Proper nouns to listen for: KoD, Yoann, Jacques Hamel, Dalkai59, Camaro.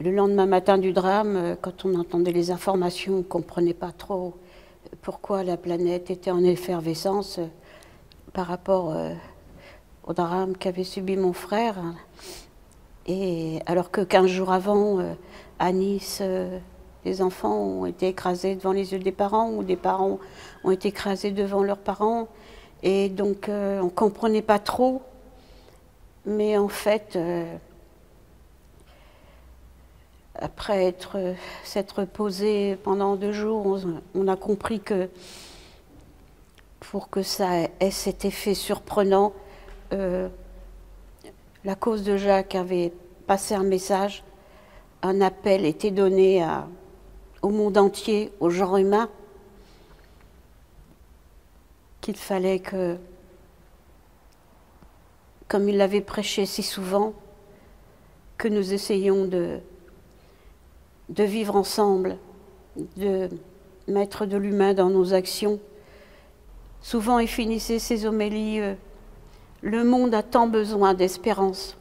Le lendemain matin du drame, quand on entendait les informations, on ne comprenait pas trop pourquoi la planète était en effervescence par rapport au drame qu'avait subi mon frère. Et alors que 15 jours avant, à Nice, des enfants ont été écrasés devant les yeux des parents, ou des parents ont été écrasés devant leurs parents. Et donc, on ne comprenait pas trop. Mais en fait... Après s'être posé pendant 2 jours, on a compris que pour que ça ait cet effet surprenant, la cause de Jacques avait passé un message, un appel était donné au monde entier, au genre humain, qu'il fallait que, comme il l'avait prêché si souvent, que nous essayions de vivre ensemble, de mettre de l'humain dans nos actions. Souvent, il finissait ses homélies « Le monde a tant besoin d'espérance ».